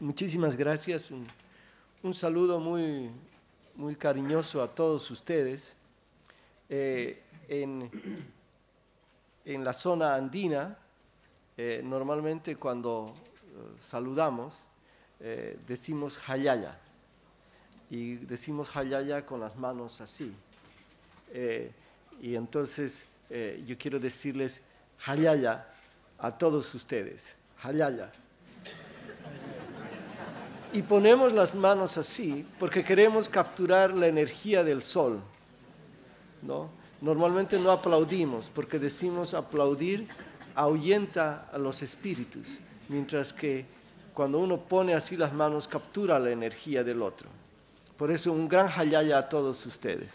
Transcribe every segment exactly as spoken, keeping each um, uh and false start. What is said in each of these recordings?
Muchísimas gracias. Un, un saludo muy, muy cariñoso a todos ustedes. Eh, en, en la zona andina, eh, normalmente cuando saludamos, eh, decimos hayaya, y decimos hayaya con las manos así. Eh, y entonces eh, yo quiero decirles hayaya a todos ustedes, hayaya. Y ponemos las manos así porque queremos capturar la energía del sol, ¿no? Normalmente no aplaudimos porque decimos aplaudir ahuyenta a los espíritus, mientras que cuando uno pone así las manos captura la energía del otro. Por eso un gran hayaya a todos ustedes.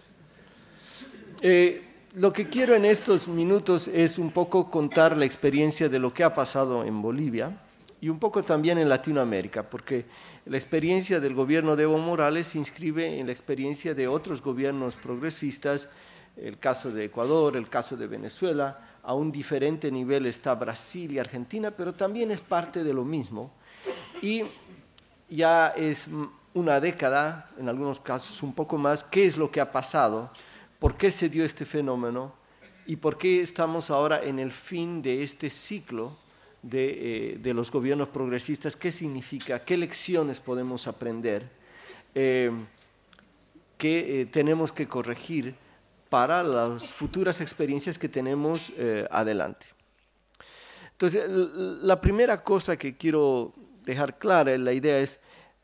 Eh, lo que quiero en estos minutos es un poco contar la experiencia de lo que ha pasado en Bolivia y un poco también en Latinoamérica, porque la experiencia del gobierno de Evo Morales se inscribe en la experiencia de otros gobiernos progresistas, el caso de Ecuador, el caso de Venezuela. A un diferente nivel está Brasil y Argentina, pero también es parte de lo mismo. Y ya es una década, en algunos casos un poco más, qué es lo que ha pasado, por qué se dio este fenómeno y por qué estamos ahora en el fin de este ciclo de, eh, de los gobiernos progresistas, qué significa, qué lecciones podemos aprender, eh, qué eh, tenemos que corregir para las futuras experiencias que tenemos eh, adelante. Entonces, la primera cosa que quiero dejar clara, la idea es,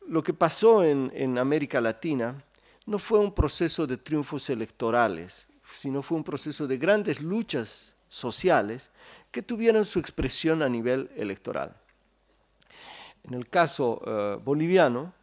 lo que pasó en, en América Latina no fue un proceso de triunfos electorales, sino fue un proceso de grandes luchas sociales que tuvieron su expresión a nivel electoral. En el caso eh, boliviano,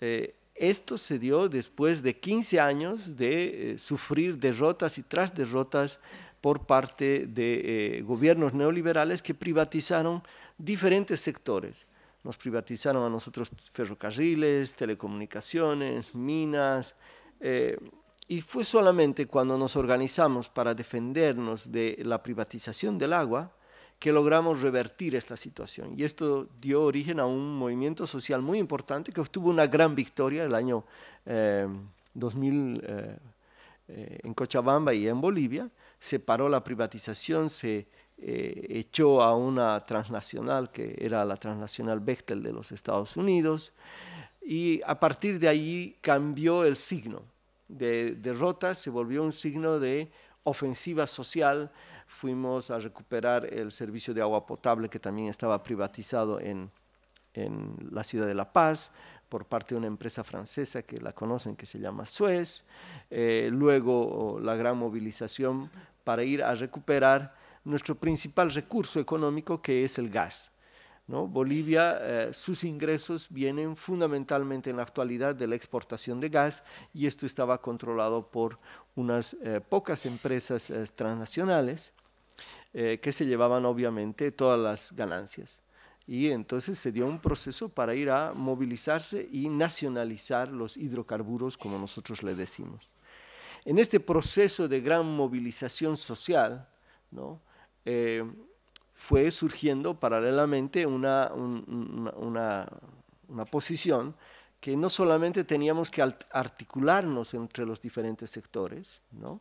eh, esto se dio después de quince años de eh, sufrir derrotas y tras derrotas por parte de eh, gobiernos neoliberales que privatizaron diferentes sectores. Nos privatizaron a nosotros ferrocarriles, telecomunicaciones, minas, eh, y fue solamente cuando nos organizamos para defendernos de la privatización del agua que logramos revertir esta situación. Y esto dio origen a un movimiento social muy importante que obtuvo una gran victoria el año eh, dos mil eh, eh, en Cochabamba y en Bolivia. Se paró la privatización, se eh, echó a una transnacional que era la transnacional Bechtel de los Estados Unidos, y a partir de ahí cambió el signo de derrota, se volvió un signo de ofensiva social. Fuimos a recuperar el servicio de agua potable que también estaba privatizado en, en la ciudad de La Paz por parte de una empresa francesa que la conocen, que se llama Suez. Eh, luego la gran movilización para ir a recuperar nuestro principal recurso económico, que es el gas, ¿no? Bolivia, eh, sus ingresos vienen fundamentalmente en la actualidad de la exportación de gas, y esto estaba controlado por unas eh, pocas empresas eh, transnacionales Eh, que se llevaban obviamente todas las ganancias. Y entonces se dio un proceso para ir a movilizarse y nacionalizar los hidrocarburos, como nosotros le decimos. En este proceso de gran movilización social, ¿no? eh, fue surgiendo paralelamente una, un, una, una posición que no solamente teníamos que articularnos entre los diferentes sectores, ¿no?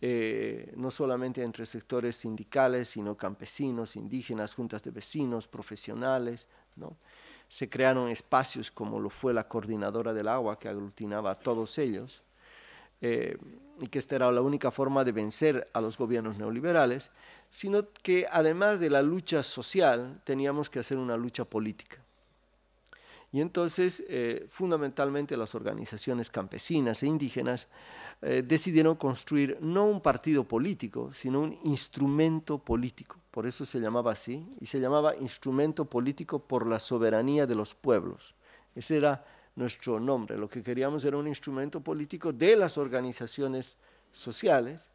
Eh, no solamente entre sectores sindicales, sino campesinos, indígenas, juntas de vecinos, profesionales, ¿no? Se crearon espacios como lo fue la Coordinadora del Agua, que aglutinaba a todos ellos, eh, y que esta era la única forma de vencer a los gobiernos neoliberales, sino que además de la lucha social, teníamos que hacer una lucha política. Y entonces, eh, fundamentalmente, las organizaciones campesinas e indígenas eh, decidieron construir no un partido político, sino un instrumento político. Por eso se llamaba así, y se llamaba Instrumento Político por la Soberanía de los Pueblos. Ese era nuestro nombre. Lo que queríamos era un instrumento político de las organizaciones sociales,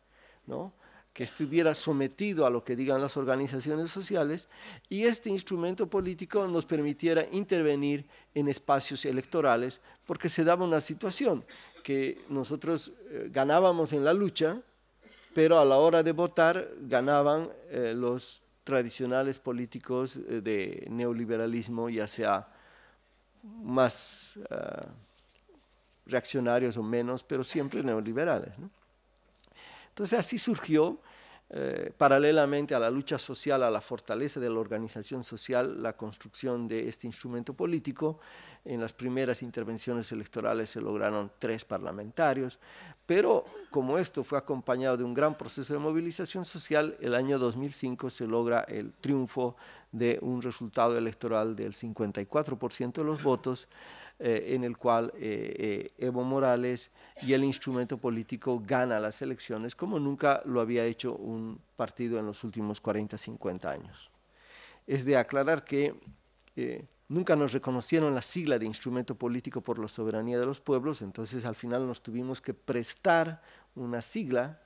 ¿no?, que estuviera sometido a lo que digan las organizaciones sociales, y este instrumento político nos permitiera intervenir en espacios electorales, porque se daba una situación que nosotros eh, ganábamos en la lucha, pero a la hora de votar ganaban eh, los tradicionales políticos eh, de neoliberalismo, ya sea más uh, reaccionarios o menos, pero siempre neoliberales, ¿no? Entonces así surgió, eh, paralelamente a la lucha social, a la fortaleza de la organización social, la construcción de este instrumento político. En las primeras intervenciones electorales se lograron tres parlamentarios, pero como esto fue acompañado de un gran proceso de movilización social, el año dos mil cinco se logra el triunfo de un resultado electoral del cincuenta y cuatro por ciento de los votos, Eh, en el cual eh, eh, Evo Morales y el instrumento político gana las elecciones como nunca lo había hecho un partido en los últimos cuarenta, cincuenta años. Es de aclarar que eh, nunca nos reconocieron la sigla de instrumento político por la soberanía de los pueblos, entonces al final nos tuvimos que prestar una sigla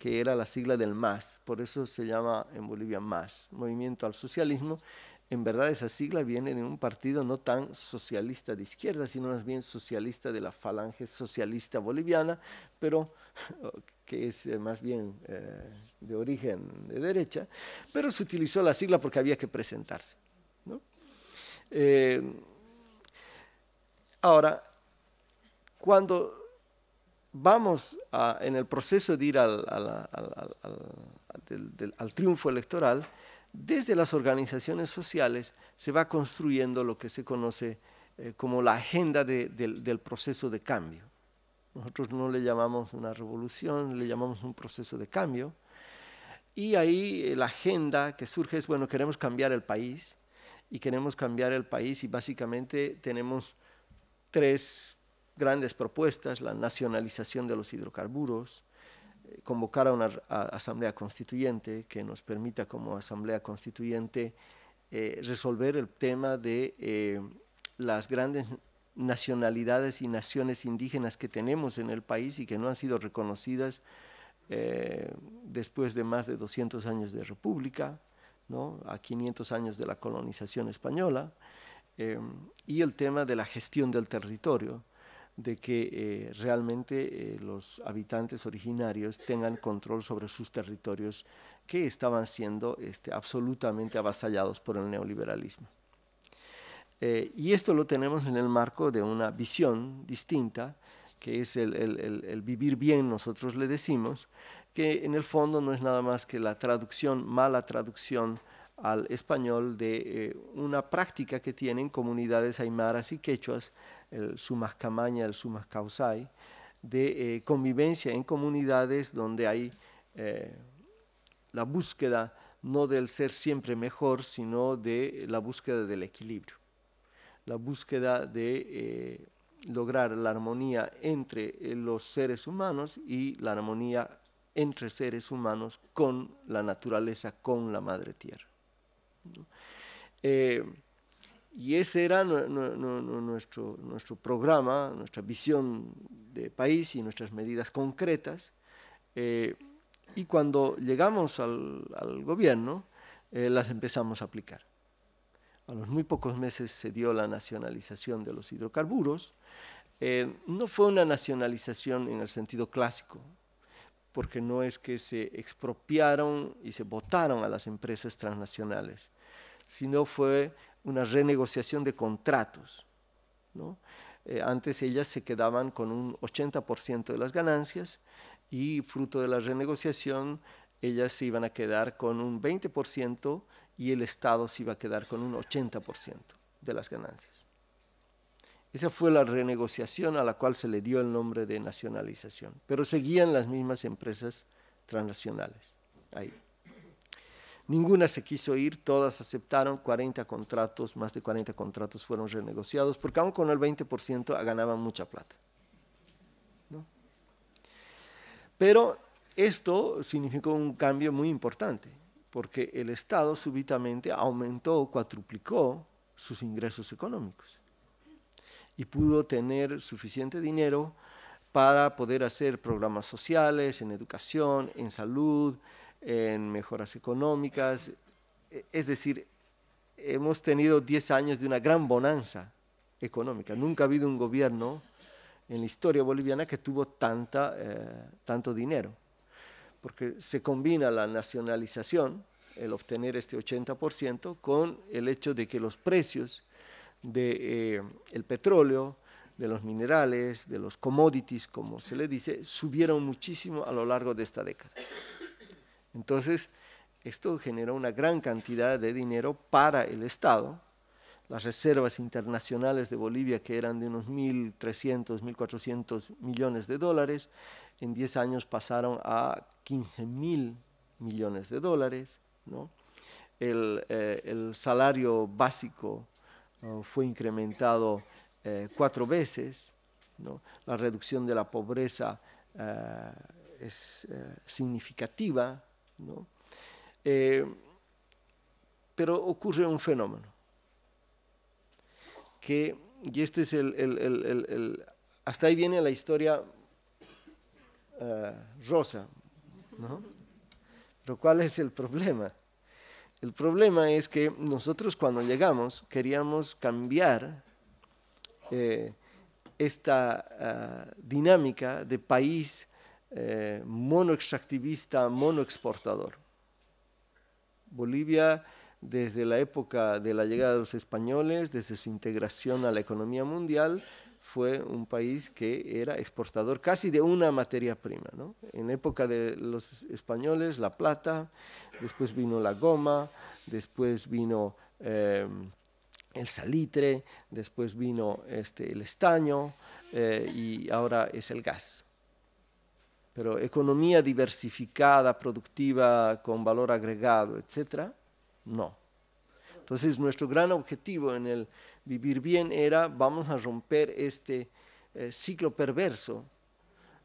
que era la sigla del MAS, por eso se llama en Bolivia MAS, Movimiento al Socialismo. En verdad esa sigla viene de un partido no tan socialista de izquierda, sino más bien socialista de la Falange Socialista Boliviana, pero que es más bien eh, de origen de derecha, pero se utilizó la sigla porque había que presentarse, ¿no? Eh, ahora, cuando vamos a, en el proceso de ir al, al, al, al, al, del, del, al triunfo electoral, desde las organizaciones sociales se va construyendo lo que se conoce eh, como la agenda de, de, del proceso de cambio. Nosotros no le llamamos una revolución, le llamamos un proceso de cambio. Y ahí eh, la agenda que surge es, bueno, queremos cambiar el país, y queremos cambiar el país, y básicamente tenemos tres grandes propuestas: la nacionalización de los hidrocarburos, convocar a una a, asamblea constituyente que nos permita como asamblea constituyente eh, resolver el tema de eh, las grandes nacionalidades y naciones indígenas que tenemos en el país y que no han sido reconocidas eh, después de más de doscientos años de república, ¿no?, a quinientos años de la colonización española, eh, y el tema de la gestión del territorio, de que eh, realmente eh, los habitantes originarios tengan control sobre sus territorios que estaban siendo este, absolutamente avasallados por el neoliberalismo. Eh, y esto lo tenemos en el marco de una visión distinta, que es el, el, el, el vivir bien, nosotros le decimos, que en el fondo no es nada más que la traducción, mala traducción al español de eh, una práctica que tienen comunidades aymaras y quechuas, el suma kamaña, el suma kawsay, de eh, convivencia en comunidades donde hay eh, la búsqueda no del ser siempre mejor, sino de la búsqueda del equilibrio, la búsqueda de eh, lograr la armonía entre eh, los seres humanos y la armonía entre seres humanos con la naturaleza, con la madre tierra, ¿no? Eh, Y ese era nuestro, nuestro programa, nuestra visión de país y nuestras medidas concretas. Eh, y cuando llegamos al, al gobierno, eh, las empezamos a aplicar. A los muy pocos meses se dio la nacionalización de los hidrocarburos. Eh, no fue una nacionalización en el sentido clásico, porque no es que se expropiaron y se botaron a las empresas transnacionales, sino fue una renegociación de contratos, ¿no? Eh, antes ellas se quedaban con un ochenta por ciento de las ganancias y fruto de la renegociación ellas se iban a quedar con un veinte por ciento y el Estado se iba a quedar con un ochenta por ciento de las ganancias. Esa fue la renegociación a la cual se le dio el nombre de nacionalización, pero seguían las mismas empresas transnacionales ahí. Ninguna se quiso ir, todas aceptaron, cuarenta contratos, más de cuarenta contratos fueron renegociados, porque aún con el veinte por ciento ganaban mucha plata, ¿no? Pero esto significó un cambio muy importante, porque el Estado súbitamente aumentó o cuatruplicó sus ingresos económicos y pudo tener suficiente dinero para poder hacer programas sociales, en educación, en salud, en mejoras económicas. Es decir, hemos tenido diez años de una gran bonanza económica. Nunca ha habido un gobierno en la historia boliviana que tuvo tanta, eh, tanto dinero, porque se combina la nacionalización, el obtener este ochenta por ciento, con el hecho de que los precios de, eh, el petróleo, de los minerales, de los commodities, como se le dice, subieron muchísimo a lo largo de esta década. Entonces, esto generó una gran cantidad de dinero para el Estado. Las reservas internacionales de Bolivia, que eran de unos mil trescientos, mil cuatrocientos millones de dólares, en diez años pasaron a quince mil millones de dólares, ¿no? El, eh, el salario básico uh, fue incrementado eh, cuatro veces, ¿no? La reducción de la pobreza uh, es uh, significativa, ¿no? Eh, pero ocurre un fenómeno, que, y este es el, el, el, el, el hasta ahí viene la historia uh, rosa, ¿no? Pero ¿cuál es el problema? El problema es que nosotros cuando llegamos queríamos cambiar eh, esta uh, dinámica de país eh, monoextractivista, monoexportador. Bolivia, desde la época de la llegada de los españoles, desde su integración a la economía mundial, fue un país que era exportador casi de una materia prima, ¿no? En época de los españoles, la plata, después vino la goma, después vino eh, el salitre, después vino este, el estaño eh, y ahora es el gas. Pero economía diversificada, productiva, con valor agregado, etcétera, no. Entonces, nuestro gran objetivo en el vivir bien era, vamos a romper este eh, ciclo perverso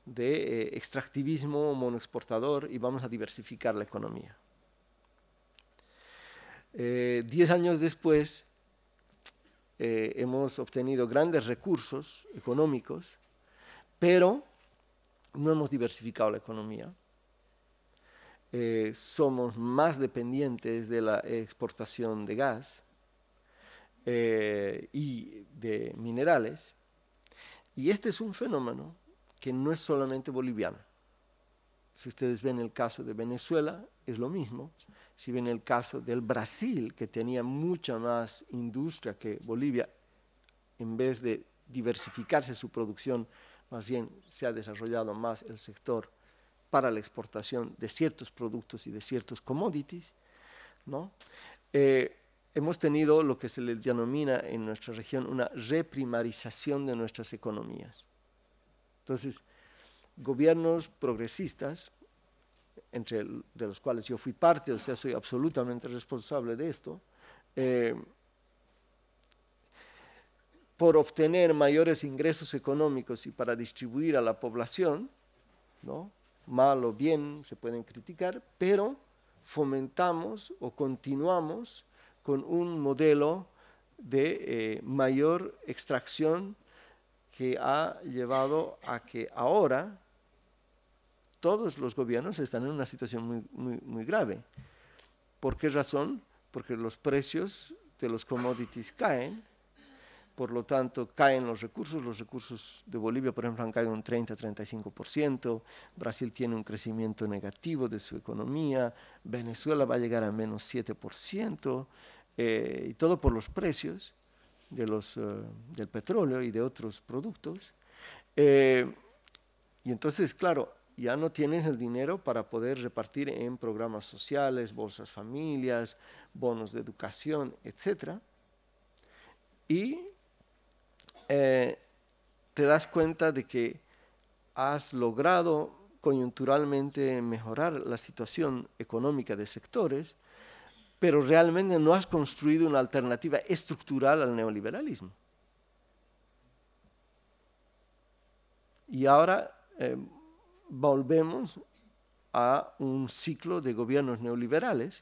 de eh, extractivismo monoexportador y vamos a diversificar la economía. Eh, diez años después, eh, hemos obtenido grandes recursos económicos, pero no hemos diversificado la economía. Eh, somos más dependientes de la exportación de gas, Eh, y de minerales, y este es un fenómeno que no es solamente boliviano. Si ustedes ven el caso de Venezuela, es lo mismo. Si ven el caso del Brasil, que tenía mucha más industria que Bolivia, en vez de diversificarse su producción, más bien se ha desarrollado más el sector para la exportación de ciertos productos y de ciertos commodities, ¿no? Eh, Hemos tenido lo que se le denomina en nuestra región una reprimarización de nuestras economías. Entonces, gobiernos progresistas, entre el, de los cuales yo fui parte, o sea, soy absolutamente responsable de esto, eh, por obtener mayores ingresos económicos y para distribuir a la población, ¿no? Mal o bien se pueden criticar, pero fomentamos o continuamos con un modelo de eh, mayor extracción que ha llevado a que ahora todos los gobiernos están en una situación muy, muy, muy grave. ¿Por qué razón? Porque los precios de los commodities caen, por lo tanto caen los recursos. Los recursos de Bolivia, por ejemplo, han caído un treinta a treinta y cinco por ciento, Brasil tiene un crecimiento negativo de su economía, Venezuela va a llegar a menos siete por ciento, eh, y todo por los precios de los, uh, del petróleo y de otros productos. Eh, y entonces, claro, ya no tienes el dinero para poder repartir en programas sociales, bolsas familias, bonos de educación, etcétera. Y Eh, te das cuenta de que has logrado coyunturalmente mejorar la situación económica de sectores, pero realmente no has construido una alternativa estructural al neoliberalismo. Y ahora eh, volvemos a un ciclo de gobiernos neoliberales.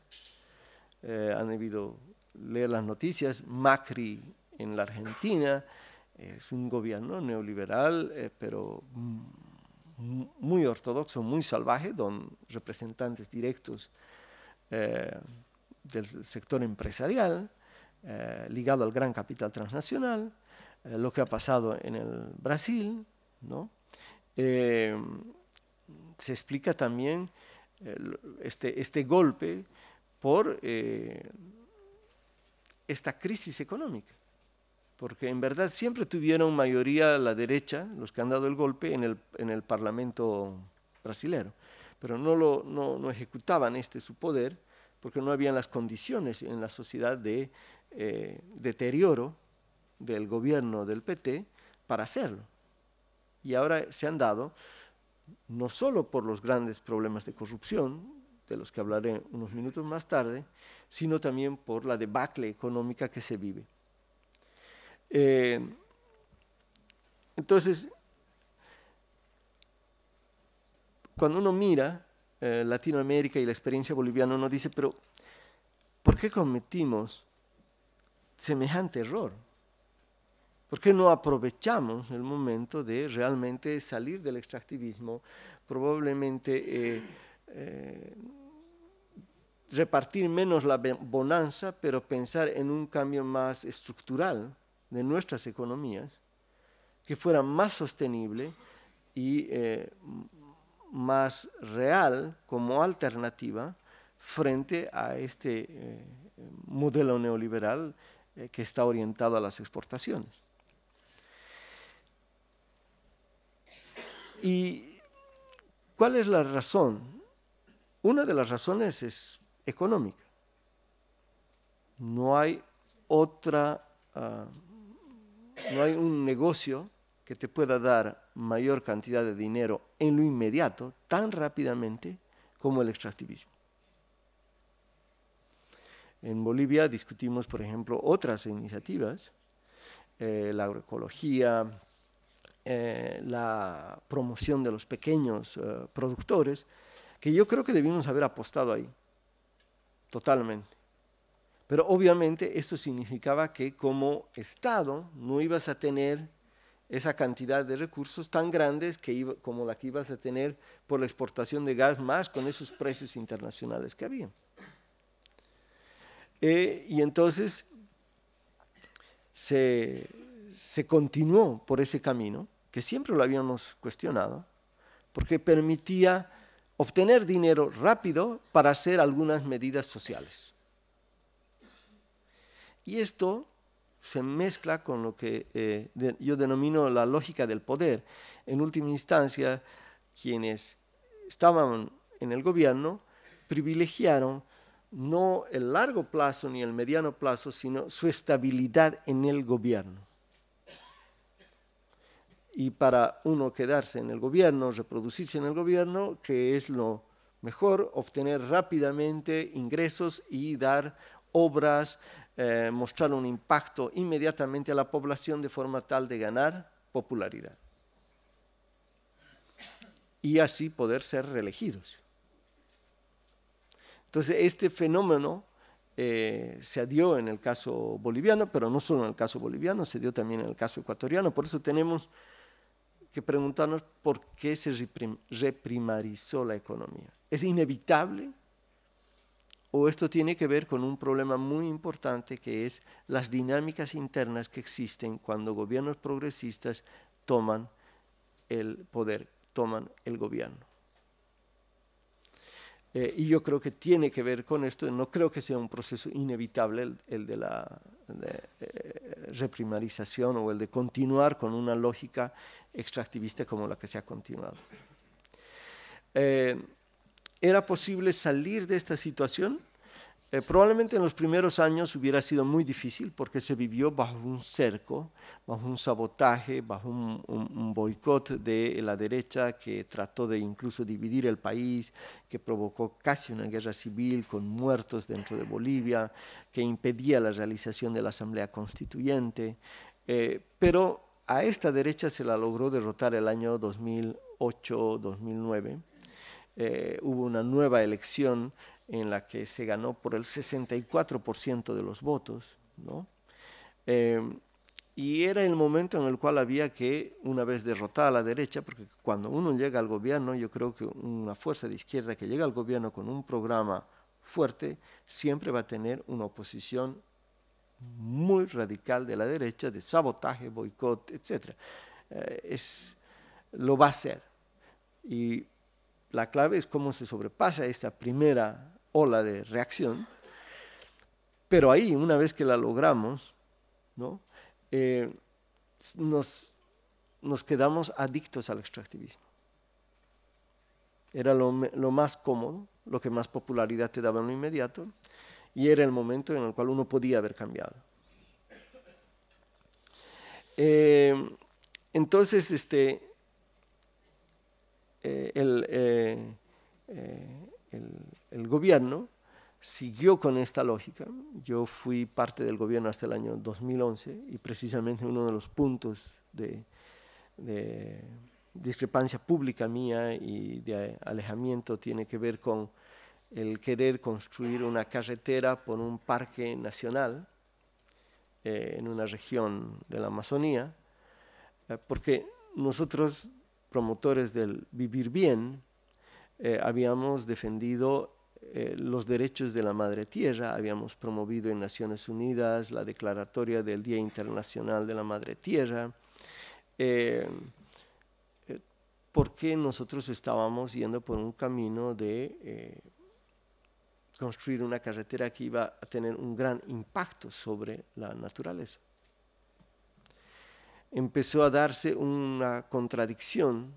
Eh, han habido, leer las noticias, Macri en la Argentina. Es un gobierno neoliberal, eh, pero muy ortodoxo, muy salvaje, donde representantes directos eh, del sector empresarial, eh, ligado al gran capital transnacional, eh, lo que ha pasado en el Brasil, ¿no? Eh, se explica también eh, este, este golpe por eh, esta crisis económica. porque en verdad siempre tuvieron mayoría la derecha, los que han dado el golpe, en el, en el Parlamento brasilero, pero no, lo, no, no ejecutaban este su poder porque no habían las condiciones en la sociedad de eh, deterioro del gobierno del P T para hacerlo. Y ahora se han dado, no solo por los grandes problemas de corrupción, de los que hablaré unos minutos más tarde, sino también por la debacle económica que se vive. Eh, entonces, cuando uno mira eh, Latinoamérica y la experiencia boliviana, uno dice, pero ¿por qué cometimos semejante error? ¿Por qué no aprovechamos el momento de realmente salir del extractivismo, probablemente eh, eh, repartir menos la bonanza, pero pensar en un cambio más estructural de nuestras economías, que fuera más sostenible y eh, más real como alternativa frente a este eh, modelo neoliberal eh, que está orientado a las exportaciones? ¿Y cuál es la razón? Una de las razones es económica. No hay otra, uh, no hay un negocio que te pueda dar mayor cantidad de dinero en lo inmediato, tan rápidamente como el extractivismo. En Bolivia discutimos, por ejemplo, otras iniciativas, eh, la agroecología, Eh, la promoción de los pequeños eh, productores, que yo creo que debimos haber apostado ahí, totalmente. Pero obviamente esto significaba que como Estado no ibas a tener esa cantidad de recursos tan grandes que iba, como la que ibas a tener por la exportación de gas, más con esos precios internacionales que había. Eh, y entonces se... se continuó por ese camino, que siempre lo habíamos cuestionado, porque permitía obtener dinero rápido para hacer algunas medidas sociales. Y esto se mezcla con lo que eh, de, yo denomino la lógica del poder. En última instancia, quienes estaban en el gobierno privilegiaron no el largo plazo ni el mediano plazo, sino su estabilidad en el gobierno. Y para uno quedarse en el gobierno, reproducirse en el gobierno, que es lo mejor, obtener rápidamente ingresos y dar obras, eh, mostrar un impacto inmediatamente a la población de forma tal de ganar popularidad. Y así poder ser reelegidos. Entonces, este fenómeno Eh, se dio en el caso boliviano, pero no solo en el caso boliviano, se dio también en el caso ecuatoriano. Por eso tenemos que preguntarnos por qué se reprim- reprimarizó la economía. ¿Es inevitable? ¿O esto tiene que ver con un problema muy importante que es las dinámicas internas que existen cuando gobiernos progresistas toman el poder, toman el gobierno? Eh, y yo creo que tiene que ver con esto, no creo que sea un proceso inevitable el, el de la de, eh, reprimarización o el de continuar con una lógica extractivista como la que se ha continuado. Eh, ¿Era posible salir de esta situación? Eh, probablemente en los primeros años hubiera sido muy difícil porque se vivió bajo un cerco, bajo un sabotaje, bajo un, un, un boicot de la derecha que trató de incluso dividir el país, que provocó casi una guerra civil con muertos dentro de Bolivia, que impedía la realización de la Asamblea Constituyente, eh, pero a esta derecha se la logró derrotar el año dos mil ocho dos mil nueve. Eh, hubo una nueva elección en la que se ganó por el sesenta y cuatro por ciento de los votos, ¿no? Eh, y era el momento en el cual había que, una vez derrotada a la derecha, porque cuando uno llega al gobierno, yo creo que una fuerza de izquierda que llega al gobierno con un programa fuerte, siempre va a tener una oposición muy radical de la derecha, de sabotaje, boicot, etcétera. Eh, es, lo va a hacer. Y la clave es cómo se sobrepasa esta primera ola de reacción, pero ahí, una vez que la logramos, ¿no? eh, nos, nos quedamos adictos al extractivismo. Era lo, lo más cómodo, lo que más popularidad te daba en lo inmediato, y era el momento en el cual uno podía haber cambiado. Eh, entonces, este, eh, el, eh, eh, el, el gobierno siguió con esta lógica. Yo fui parte del gobierno hasta el año dos mil once, y precisamente uno de los puntos de, de discrepancia pública mía y de alejamiento tiene que ver con el querer construir una carretera por un parque nacional eh, en una región de la Amazonía, eh, porque nosotros, promotores del vivir bien, eh, habíamos defendido eh, los derechos de la madre tierra, habíamos promovido en Naciones Unidas la declaratoria del Día Internacional de la Madre Tierra. eh, porque nosotros estábamos yendo por un camino de eh, construir una carretera que iba a tener un gran impacto sobre la naturaleza. Empezó a darse una contradicción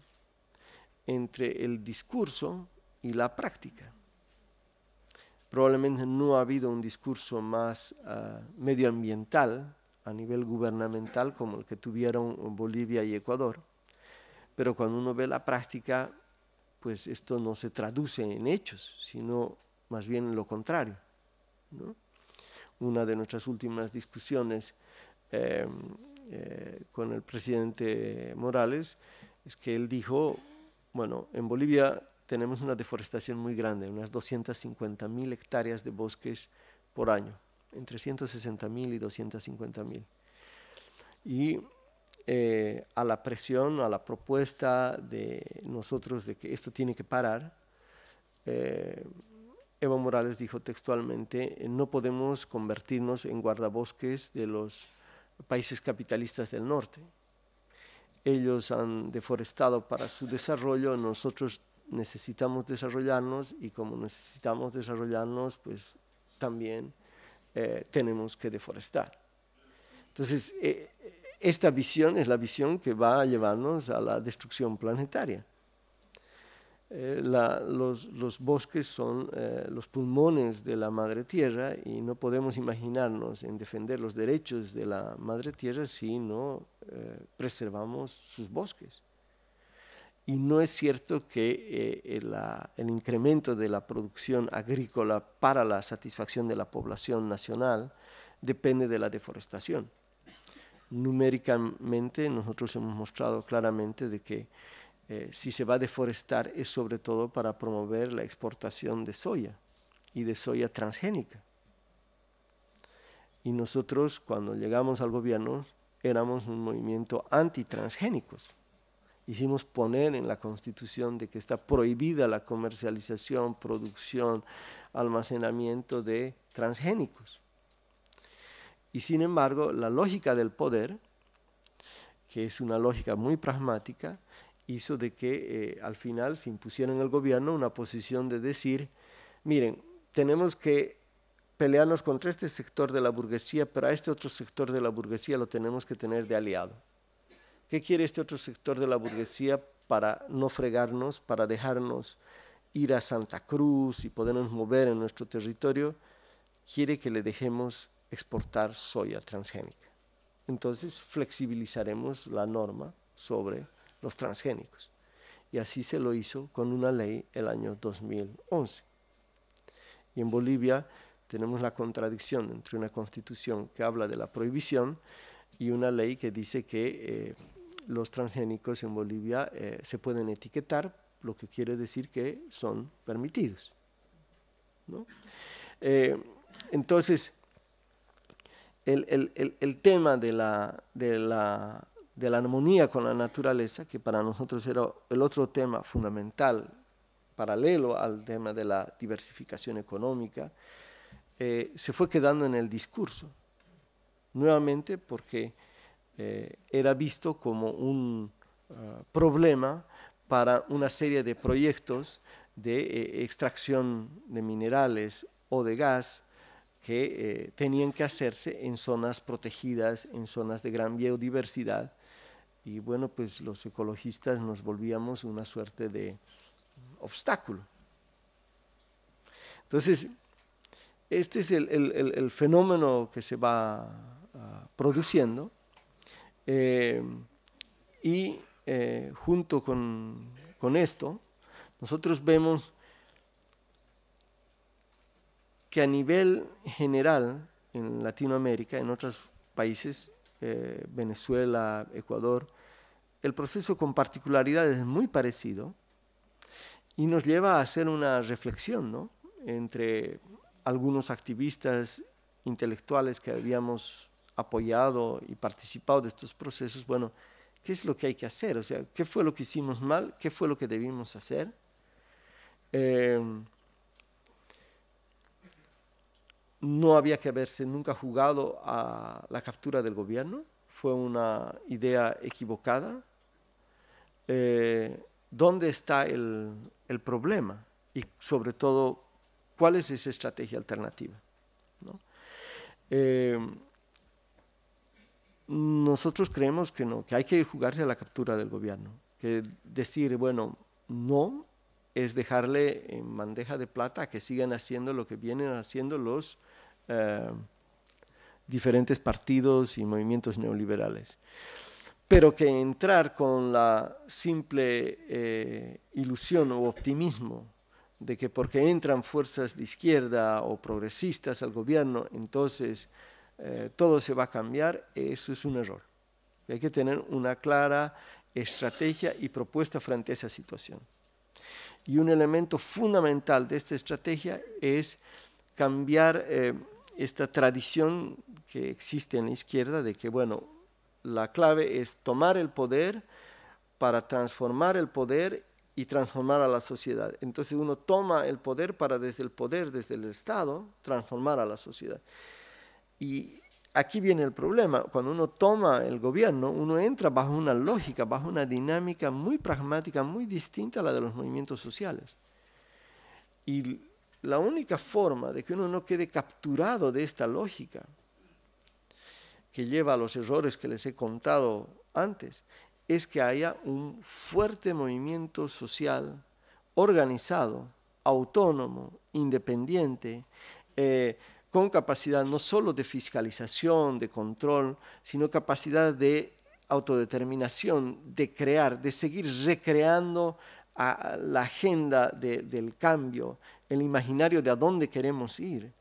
entre el discurso y la práctica. Probablemente no ha habido un discurso más uh, medioambiental a nivel gubernamental como el que tuvieron Bolivia y Ecuador. Pero cuando uno ve la práctica, pues esto no se traduce en hechos, sino más bien en lo contrario, ¿no? Una de nuestras últimas discusiones eh, eh, con el presidente Morales es que él dijo, bueno, en Bolivia tenemos una deforestación muy grande, unas doscientas cincuenta mil hectáreas de bosques por año, entre ciento sesenta mil y doscientas cincuenta mil. Y Eh, a la presión, a la propuesta de nosotros de que esto tiene que parar, eh, Evo Morales dijo textualmente, no podemos convertirnos en guardabosques de los países capitalistas del norte. Ellos han deforestado para su desarrollo, nosotros necesitamos desarrollarnos, y como necesitamos desarrollarnos, pues también eh, tenemos que deforestar. Entonces, eh, esta visión es la visión que va a llevarnos a la destrucción planetaria. Eh, la, los, los bosques son eh, los pulmones de la madre tierra, y no podemos imaginarnos en defender los derechos de la madre tierra si no eh, preservamos sus bosques. Y no es cierto que eh, el, el incremento de la producción agrícola para la satisfacción de la población nacional depende de la deforestación. Numéricamente nosotros hemos mostrado claramente de que eh, si se va a deforestar es sobre todo para promover la exportación de soya y de soya transgénica. Y nosotros cuando llegamos al gobierno éramos un movimiento antitransgénicos. Hicimos poner en la Constitución de que está prohibida la comercialización, producción, almacenamiento de transgénicos. Y sin embargo, la lógica del poder, que es una lógica muy pragmática, hizo de que eh, al final se impusiera en el gobierno una posición de decir, miren, tenemos que pelearnos contra este sector de la burguesía, pero a este otro sector de la burguesía lo tenemos que tener de aliado. ¿Qué quiere este otro sector de la burguesía para no fregarnos, para dejarnos ir a Santa Cruz y podernos mover en nuestro territorio? Quiere que le dejemos exportar soya transgénica. Entonces flexibilizaremos la norma sobre los transgénicos. Y así se lo hizo con una ley el año dos mil once. Y en Bolivia tenemos la contradicción entre una constitución que habla de la prohibición y una ley que dice que eh, los transgénicos en Bolivia eh, se pueden etiquetar, lo que quiere decir que son permitidos, ¿no? Eh, entonces, El, el, el, el tema de la, de, la, de la armonía con la naturaleza, que para nosotros era el otro tema fundamental, paralelo al tema de la diversificación económica, eh, se fue quedando en el discurso, nuevamente porque eh, era visto como un uh, problema para una serie de proyectos de eh, extracción de minerales o de gas, que eh, tenían que hacerse en zonas protegidas, en zonas de gran biodiversidad, y bueno, pues los ecologistas nos volvíamos una suerte de obstáculo. Entonces, este es el, el, el, el fenómeno que se va uh, produciendo, eh, y eh, junto con, con esto, nosotros vemos que a nivel general en Latinoamérica, en otros países, eh, Venezuela, Ecuador, el proceso con particularidades es muy parecido y nos lleva a hacer una reflexión, ¿no?, entre algunos activistas intelectuales que habíamos apoyado y participado de estos procesos. Bueno, ¿qué es lo que hay que hacer? O sea, ¿qué fue lo que hicimos mal? ¿Qué fue lo que debimos hacer? Eh, no había que haberse nunca jugado a la captura del gobierno, fue una idea equivocada. Eh, ¿Dónde está el, el problema? Y sobre todo, ¿cuál es esa estrategia alternativa? ¿No? Eh, nosotros creemos que no, que hay que jugarse a la captura del gobierno, que decir, bueno, no, es dejarle en bandeja de plata a que sigan haciendo lo que vienen haciendo los eh, diferentes partidos y movimientos neoliberales. Pero que entrar con la simple eh, ilusión o optimismo de que porque entran fuerzas de izquierda o progresistas al gobierno, entonces eh, todo se va a cambiar, eso es un error. Hay que tener una clara estrategia y propuesta frente a esa situación. Y un elemento fundamental de esta estrategia es cambiar eh, esta tradición que existe en la izquierda de que, bueno, la clave es tomar el poder para transformar el poder y transformar a la sociedad. Entonces uno toma el poder para desde el poder, desde el Estado, transformar a la sociedad. Y aquí viene el problema, cuando uno toma el gobierno, uno entra bajo una lógica, bajo una dinámica muy pragmática, muy distinta a la de los movimientos sociales. Y la única forma de que uno no quede capturado de esta lógica, que lleva a los errores que les he contado antes, es que haya un fuerte movimiento social, organizado, autónomo, independiente, eh, con capacidad no solo de fiscalización, de control, sino capacidad de autodeterminación, de crear, de seguir recreando a la agenda de, del cambio, el imaginario de a dónde queremos ir.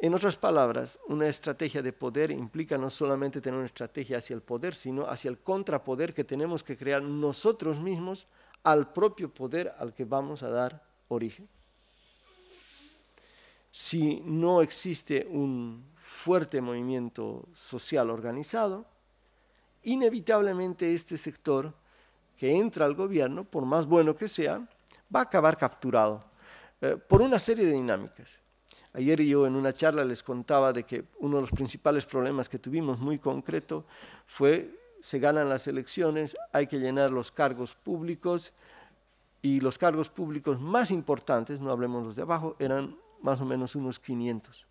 En otras palabras, una estrategia de poder implica no solamente tener una estrategia hacia el poder, sino hacia el contrapoder que tenemos que crear nosotros mismos al propio poder al que vamos a dar origen. Si no existe un fuerte movimiento social organizado, inevitablemente este sector que entra al gobierno, por más bueno que sea, va a acabar capturado eh, por una serie de dinámicas. Ayer yo en una charla les contaba de que uno de los principales problemas que tuvimos muy concreto fue: se ganan las elecciones, hay que llenar los cargos públicos, y los cargos públicos más importantes, no hablemos los de abajo, eran más o menos unos quinientos.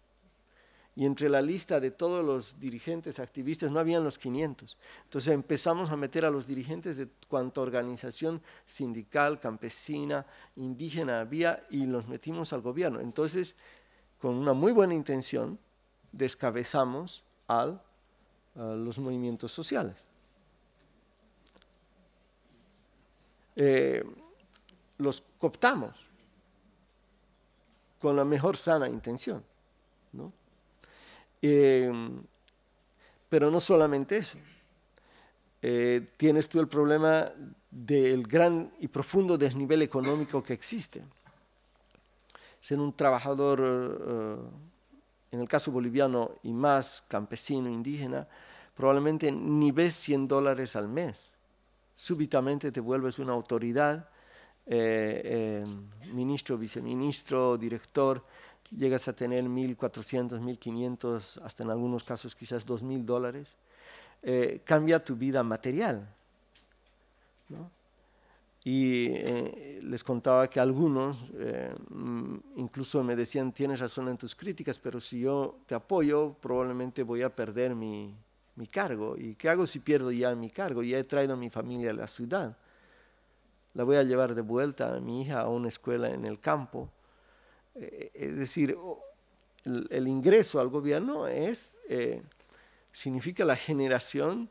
Y entre la lista de todos los dirigentes activistas no habían los quinientos. Entonces empezamos a meter a los dirigentes de cuanta organización sindical, campesina, indígena había, y los metimos al gobierno. Entonces, con una muy buena intención, descabezamos al, a los movimientos sociales. Eh, los cooptamos con la mejor sana intención, ¿no? Eh, pero no solamente eso. Eh, tienes tú el problema del gran y profundo desnivel económico que existe. Ser un trabajador, eh, en el caso boliviano y más campesino, indígena, probablemente ni ves cien dólares al mes. Súbitamente te vuelves una autoridad. Eh, eh, ministro, viceministro, director, llegas a tener mil cuatrocientos, mil quinientos, hasta en algunos casos quizás dos mil dólares, eh, cambia tu vida material, ¿no? y eh, les contaba que algunos eh, incluso me decían, tienes razón en tus críticas, pero si yo te apoyo probablemente voy a perder mi, mi cargo. ¿Y qué hago si pierdo ya mi cargo? Ya he traído a mi familia a la ciudad. La voy a llevar de vuelta a mi hija a una escuela en el campo. Eh, es decir, el, el ingreso al gobierno es, eh, significa la generación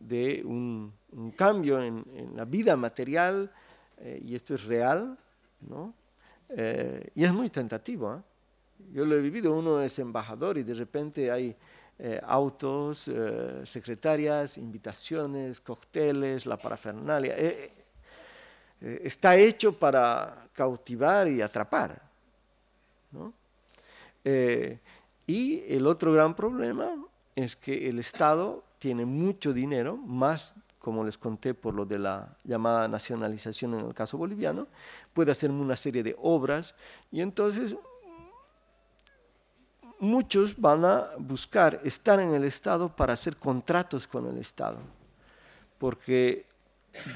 de un, un cambio en, en la vida material, eh, y esto es real, ¿no? Eh, y es muy tentativo, ¿eh? Yo lo he vivido, uno es embajador y de repente hay eh, autos, eh, secretarias, invitaciones, cócteles, la parafernalia. Eh, eh, está hecho para cautivar y atrapar, ¿no? Eh, y el otro gran problema es que el Estado tiene mucho dinero, más, como les conté, por lo de la llamada nacionalización en el caso boliviano, puede hacer una serie de obras y entonces muchos van a buscar estar en el Estado para hacer contratos con el Estado, porque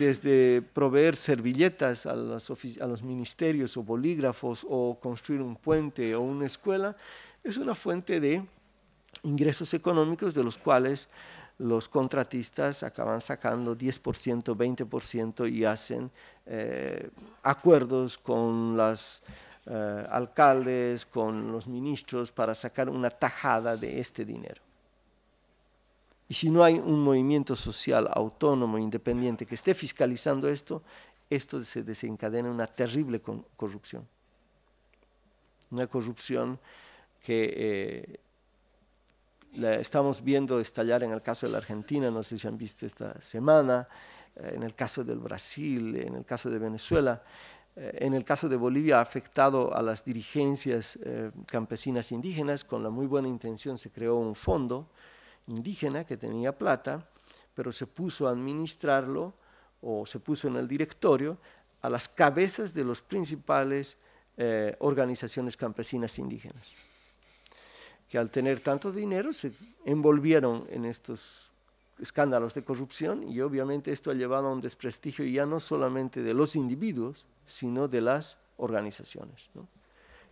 desde proveer servilletas a los, a los ministerios o bolígrafos o construir un puente o una escuela, es una fuente de ingresos económicos de los cuales los contratistas acaban sacando diez por ciento, veinte por ciento y hacen eh, acuerdos con los eh, alcaldes, con los ministros para sacar una tajada de este dinero. Y si no hay un movimiento social autónomo, independiente, que esté fiscalizando esto, esto se desencadena en una terrible corrupción. Una corrupción que... Eh, La estamos viendo estallar en el caso de la Argentina, no sé si han visto esta semana, en el caso del Brasil, en el caso de Venezuela, en el caso de Bolivia ha afectado a las dirigencias eh, campesinas indígenas, con la muy buena intención se creó un fondo indígena que tenía plata, pero se puso a administrarlo o se puso en el directorio a las cabezas de los principales eh, organizaciones campesinas indígenas, que al tener tanto dinero se envolvieron en estos escándalos de corrupción y obviamente esto ha llevado a un desprestigio ya no solamente de los individuos, sino de las organizaciones, ¿no?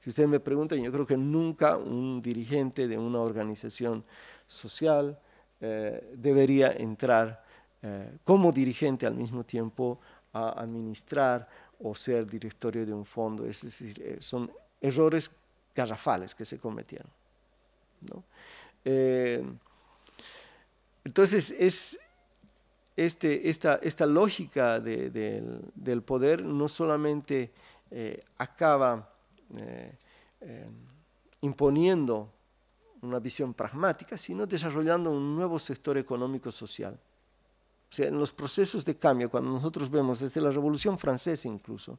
Si ustedes me preguntan, yo creo que nunca un dirigente de una organización social eh, debería entrar eh, como dirigente al mismo tiempo a administrar o ser directorio de un fondo. Es decir, son errores garrafales que se cometieron, ¿no? Eh, entonces, es este, esta, esta lógica de, de, del, del poder no solamente eh, acaba eh, eh, imponiendo una visión pragmática, sino desarrollando un nuevo sector económico-social. O sea, en los procesos de cambio, cuando nosotros vemos desde la Revolución Francesa incluso,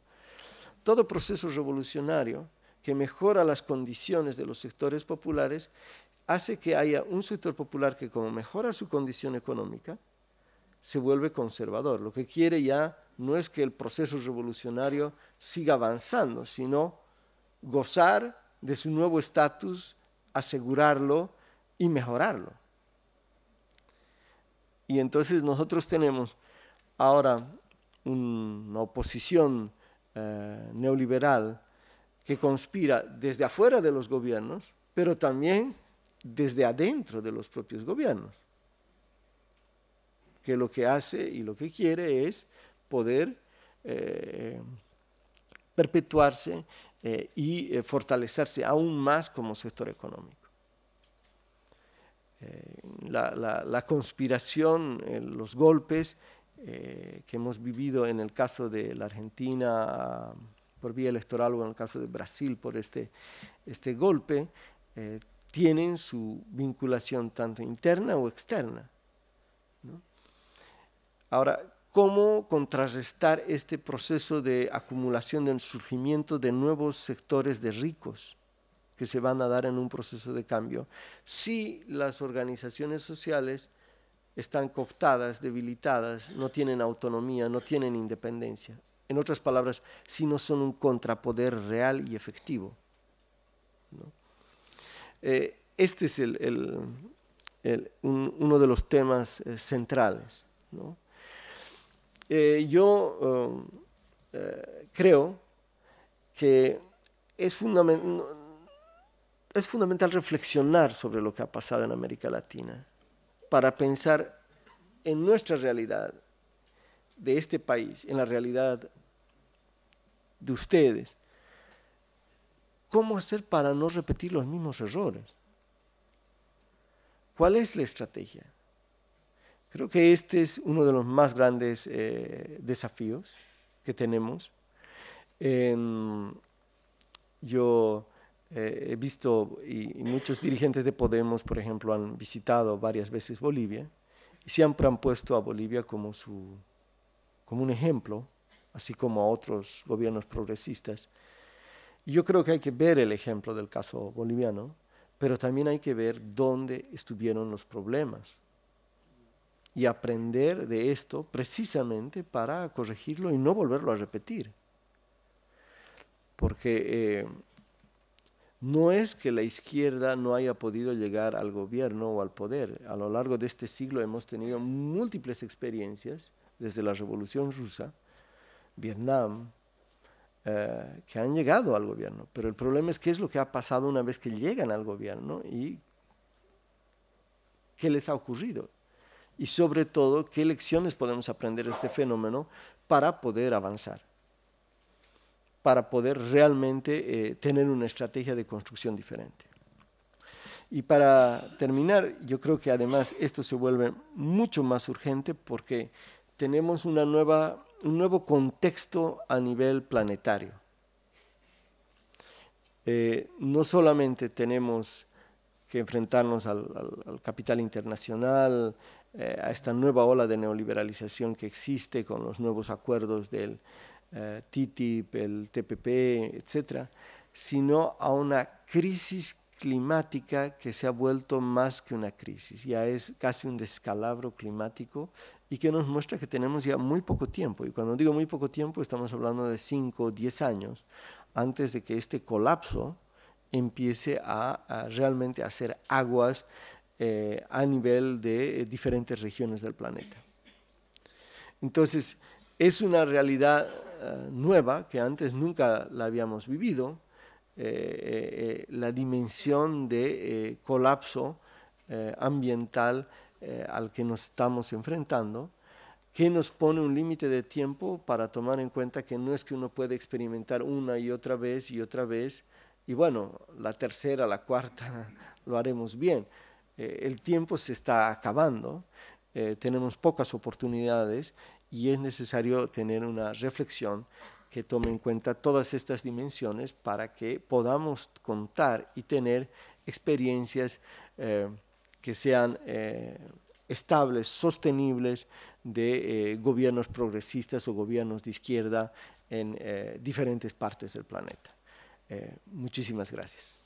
todo proceso revolucionario que mejora las condiciones de los sectores populares, hace que haya un sector popular que, como mejora su condición económica, se vuelve conservador. Lo que quiere ya no es que el proceso revolucionario siga avanzando, sino gozar de su nuevo estatus, asegurarlo y mejorarlo. Y entonces nosotros tenemos ahora una oposición eh, neoliberal que conspira desde afuera de los gobiernos, pero también desde adentro de los propios gobiernos, que lo que hace y lo que quiere es poder eh, perpetuarse eh, y eh, fortalecerse aún más como sector económico. Eh, la, la, la conspiración, eh, los golpes eh, que hemos vivido en el caso de la Argentina, por vía electoral o en el caso de Brasil por este, este golpe, eh, tienen su vinculación tanto interna o externa, ¿no? Ahora, ¿cómo contrarrestar este proceso de acumulación del surgimiento de nuevos sectores de ricos que se van a dar en un proceso de cambio si las organizaciones sociales están cooptadas, debilitadas, no tienen autonomía, no tienen independencia? En otras palabras, si no son un contrapoder real y efectivo, ¿no? Eh, este es el, el, el, un, uno de los temas eh, centrales, ¿no? Eh, yo eh, creo que es, fundament- es fundamental reflexionar sobre lo que ha pasado en América Latina para pensar en nuestra realidad de este país, en la realidad de ustedes. ¿Cómo hacer para no repetir los mismos errores? ¿Cuál es la estrategia? Creo que este es uno de los más grandes eh, desafíos que tenemos. Eh, yo eh, he visto, y, y muchos dirigentes de Podemos, por ejemplo, han visitado varias veces Bolivia, y siempre han puesto a Bolivia como, su, como un ejemplo, así como a otros gobiernos progresistas. Y yo creo que hay que ver el ejemplo del caso boliviano, pero también hay que ver dónde estuvieron los problemas y aprender de esto precisamente para corregirlo y no volverlo a repetir. Porque eh, no es que la izquierda no haya podido llegar al gobierno o al poder. A lo largo de este siglo hemos tenido múltiples experiencias, desde la Revolución Rusa, Vietnam, eh, que han llegado al gobierno. Pero el problema es qué es lo que ha pasado una vez que llegan al gobierno y qué les ha ocurrido. Y sobre todo, ¿qué lecciones podemos aprender de este fenómeno para poder avanzar? Para poder realmente eh, tener una estrategia de construcción diferente. Y para terminar, yo creo que además esto se vuelve mucho más urgente porque tenemos una nueva, un nuevo contexto a nivel planetario. Eh, no solamente tenemos que enfrentarnos al, al, al capital internacional, Eh, a esta nueva ola de neoliberalización que existe con los nuevos acuerdos del eh, T T I P, el T P P, etcétera, sino a una crisis climática que se ha vuelto más que una crisis, ya es casi un descalabro climático y que nos muestra que tenemos ya muy poco tiempo, y cuando digo muy poco tiempo estamos hablando de cinco o diez años antes de que este colapso empiece a, a realmente hacer aguas Eh, a nivel de eh, diferentes regiones del planeta. Entonces, es una realidad eh, nueva que antes nunca la habíamos vivido, eh, eh, la dimensión de eh, colapso eh, ambiental eh, al que nos estamos enfrentando, que nos pone un límite de tiempo para tomar en cuenta que no es que uno puede experimentar una y otra vez y otra vez, y bueno, la tercera, la cuarta, lo haremos bien. El tiempo se está acabando, eh, tenemos pocas oportunidades y es necesario tener una reflexión que tome en cuenta todas estas dimensiones para que podamos contar y tener experiencias eh, que sean eh, estables, sostenibles de eh, gobiernos progresistas o gobiernos de izquierda en eh, diferentes partes del planeta. Eh, muchísimas gracias.